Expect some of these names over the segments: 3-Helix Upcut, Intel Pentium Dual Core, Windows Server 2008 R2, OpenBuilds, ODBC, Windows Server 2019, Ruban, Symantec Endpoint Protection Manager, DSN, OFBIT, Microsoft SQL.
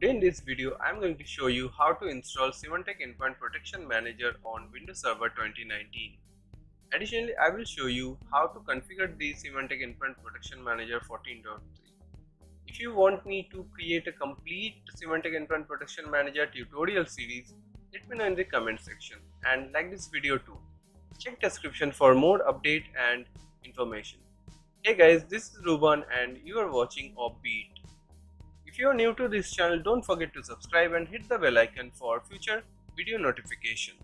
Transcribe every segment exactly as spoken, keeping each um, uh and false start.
Today in this video, I am going to show you how to install Symantec Endpoint Protection Manager on Windows Server twenty nineteen. Additionally, I will show you how to configure the Symantec Endpoint Protection Manager fourteen point three. If you want me to create a complete Symantec Endpoint Protection Manager tutorial series, let me know in the comment section and like this video too. Check description for more update and information. Hey guys, this is Ruban and you are watching OFBIT. If you are new to this channel, don't forget to subscribe and hit the bell icon for future video notification.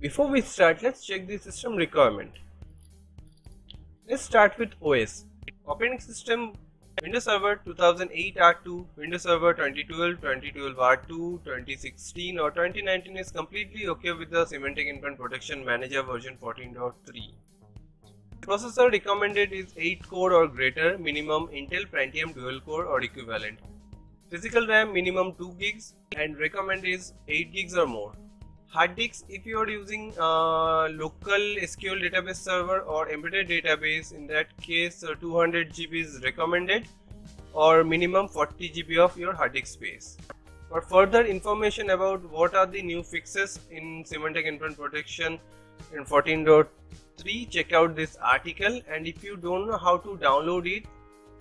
Before we start, let's check the system requirement. Let's start with O S. Operating system: Windows Server two thousand eight R two, Windows Server twenty twelve, twenty twelve R two, twenty sixteen or twenty nineteen is completely okay with the Symantec Endpoint Protection Manager version fourteen point three. The processor recommended is eight core or greater, minimum Intel Pentium Dual Core or equivalent. Physical RAM minimum two gigs and recommend is eight gigs or more. Hard disks: if you are using uh, local S Q L database server or embedded database, in that case uh, two hundred gigabytes is recommended or minimum forty gigabytes of your hard disk space. For further information about what are the new fixes in Symantec Endpoint Protection in fourteen point three, check out this article, and if you don't know how to download it,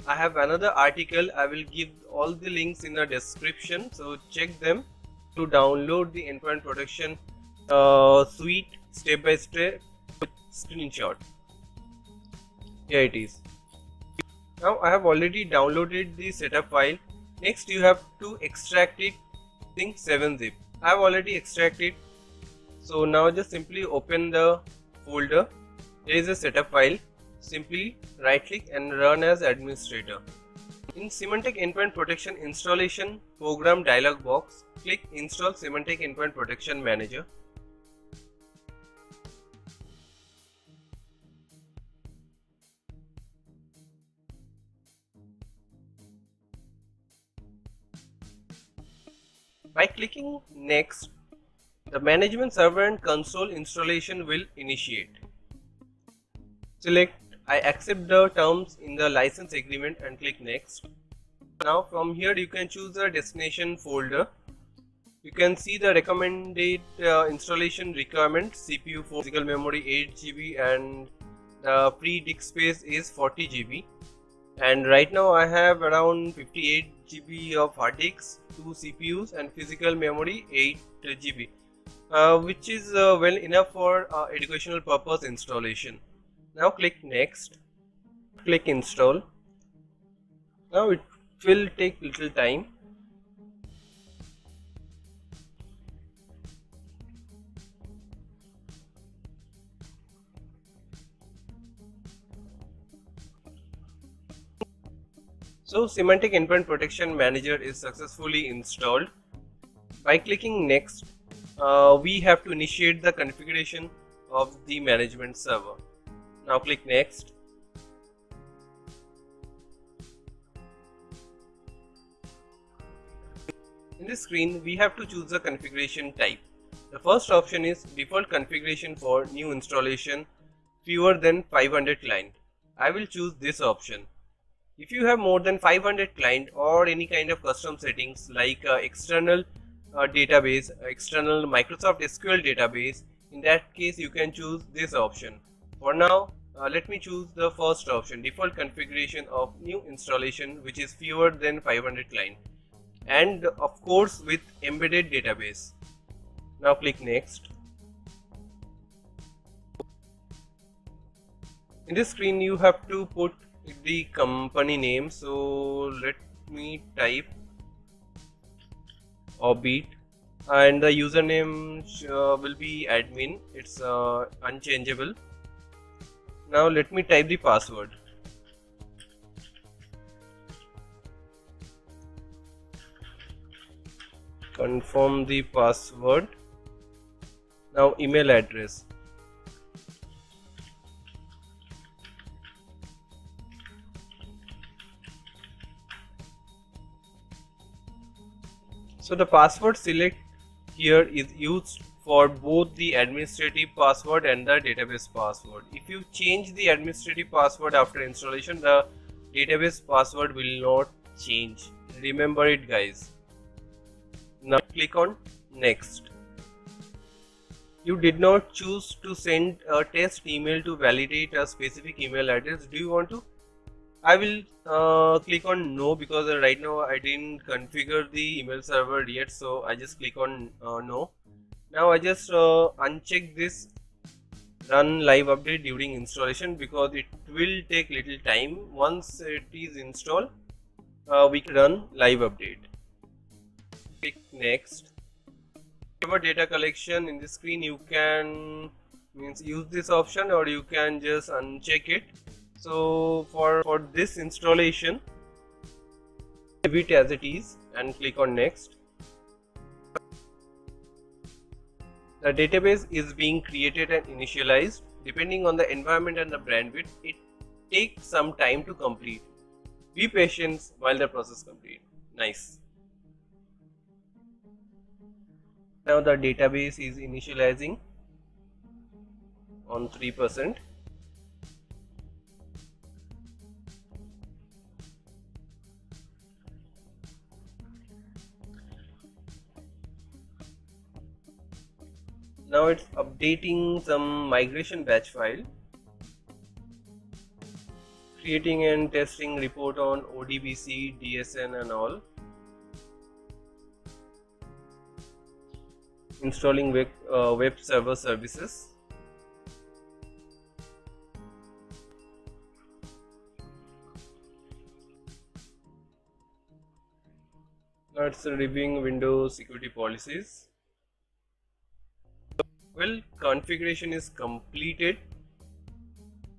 I have another article. I will give all the links in the description, so check them to download the Endpoint Protection uh, suite step by step with screenshot. Here it is. Now I have already downloaded the setup file. Next you have to extract it using seven zip. I have already extracted. So now just simply open the folder. There is a setup file. Simply right click and run as administrator. In Symantec Endpoint Protection Installation Program dialog box, click Install Symantec Endpoint Protection Manager. By clicking Next, the management server and console installation will initiate. Select I accept the terms in the license agreement and click next. Now from here you can choose the destination folder. You can see the recommended uh, installation requirement: C P U for physical memory eight gigabytes and the free disk space is forty gigabytes, and right now I have around fifty-eight gigabytes of hard disks, two C P Us and physical memory eight gigabytes, uh, which is uh, well enough for uh, educational purpose installation. Now click next, click install. Now it will take little time. So Symantec Endpoint Protection Manager is successfully installed. By clicking next, uh, we have to initiate the configuration of the management server. Now click next. In this screen, we have to choose the configuration type. The first option is default configuration for new installation fewer than five hundred client. I will choose this option. If you have more than five hundred client or any kind of custom settings like uh, external uh, database, external Microsoft S Q L database, in that case you can choose this option. For now, uh, let me choose the first option, default configuration of new installation which is fewer than five hundred client, and of course with embedded database. Now click next. In this screen you have to put the company name, so let me type OFBIT, and the username uh, will be admin. It's uh, unchangeable. Now let me type the password. Confirm the password. Now email address. So the password select here is used for both the administrative password and the database password. If you change the administrative password after installation, the database password will not change. Remember it, guys. Now click on next. You did not choose to send a test email to validate a specific email address. Do you want to? I will uh, click on no, because right now I didn't configure the email server yet, so I just click on uh, no. Now I just uh, uncheck this run live update during installation, because it will take little time. Once it is installed, uh, we can run live update. Click next. Whatever data collection in the screen, you can means use this option, or you can just uncheck it. So for, for this installation, leave it as it is and click on next. The database is being created and initialized. Depending on the environment and the bandwidth, it takes some time to complete. Be patient while the process completes. Nice. Now the database is initializing on three percent. Now it's updating some migration batch file, creating and testing report on O D B C, D S N and all, installing web, uh, web server services. Now it's reviewing Windows security policies. Well, configuration is completed.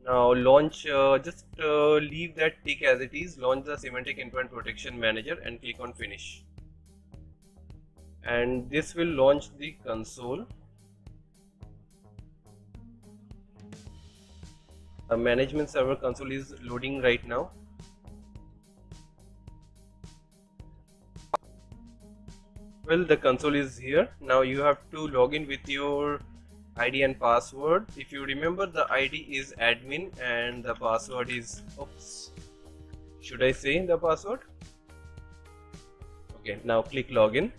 Now launch, uh, just uh, leave that tick as it is. Launch the Symantec Endpoint Protection Manager and click on finish. And this will launch the console. The management server console is loading right now. Well, the console is here. Now you have to log in with your I D and password. If you remember, the I D is admin and the password is, oops, should I say the password? Okay, now click login.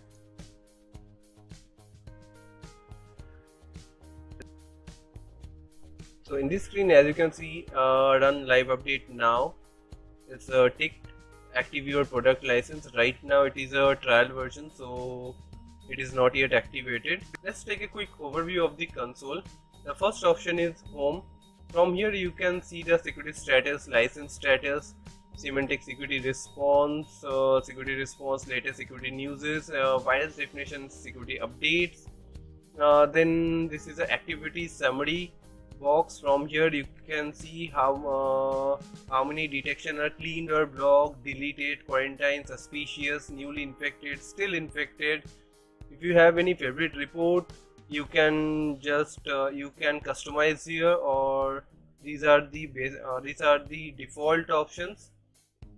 So in this screen, as you can see, uh, run live update now. It's a tick. Active your product license. Right now it is a trial version, so it is not yet activated. Let's take a quick overview of the console. The first option is home. From here you can see the security status, license status, Symantec security response, uh, security response, latest security news, uh, virus definitions, security updates. Uh, then this is an activity summary box. From here you can see how uh, how many detection are cleaned or blocked, deleted, quarantined, suspicious, newly infected, still infected. If you have any favorite report, you can just uh, you can customize here, or these are the base, uh, these are the default options.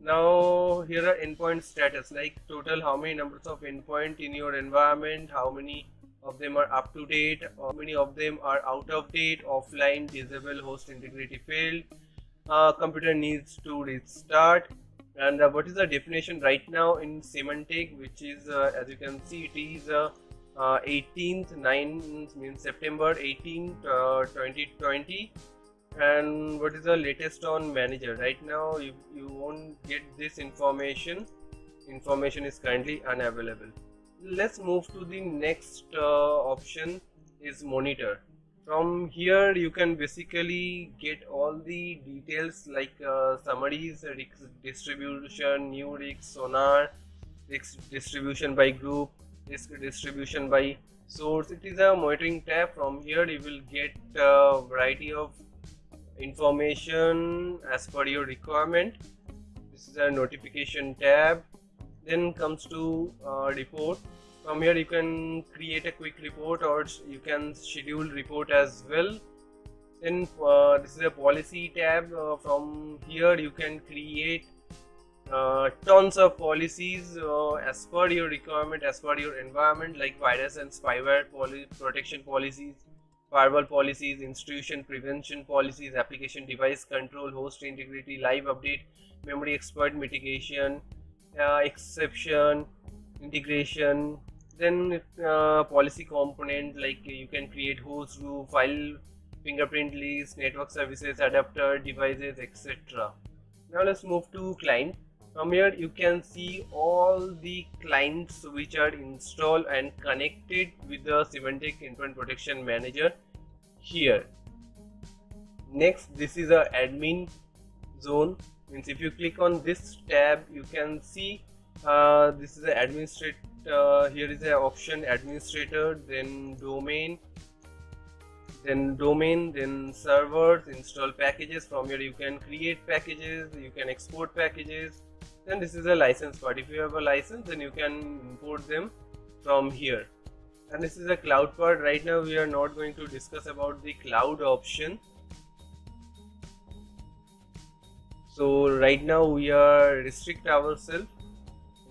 Now here are endpoint status, like total how many numbers of endpoint in your environment, how many of them are up to date, or many of them are out of date, offline, disable, host integrity failed, uh, computer needs to restart, and uh, what is the definition right now in Symantec, which is uh, as you can see, it is uh, uh, eighteenth ninth means September eighteenth uh, twenty twenty. And what is the latest on manager? Right now you, you won't get this information. Information is currently unavailable. Let's move to the next uh, option is monitor. From here you can basically get all the details, like uh, summaries, risk distribution, new risk, sonar, risk distribution by group, risk distribution by source. It is a monitoring tab. From here you will get a variety of information as per your requirement. This is a notification tab. Then comes to uh, report. From here you can create a quick report, or you can schedule report as well. Then uh, this is a policy tab. Uh, from here you can create uh, tons of policies uh, as per your requirement, as per your environment, like virus and spyware policy, protection policies, firewall policies, institution prevention policies, application device control, host integrity, live update, memory exploit mitigation, uh, exception, integration. Then uh, policy component, like you can create host rule, file fingerprint list, network services, adapter, devices, et cetera. Now let's move to client. From here you can see all the clients which are installed and connected with the Symantec Endpoint Protection Manager here. Next, this is the admin zone. Means if you click on this tab, you can see uh, this is the administrator. Uh, here is the option administrator, then domain, then domain, then servers, install packages. From here you can create packages, you can export packages. Then this is a license part. If you have a license, then you can import them from here. And this is a cloud part. Right now we are not going to discuss about the cloud option. So right now we are restrict ourselves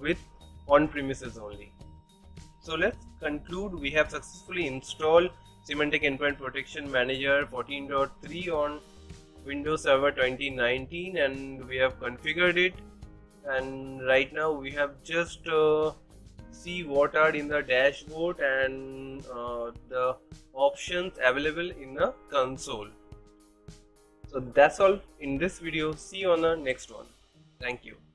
with on-premises only. So let's conclude. We have successfully installed Symantec Endpoint Protection Manager fourteen point three on Windows Server twenty nineteen, and we have configured it, and right now we have just uh, see what are in the dashboard and uh, the options available in the console. So that's all in this video. See you on the next one. Thank you.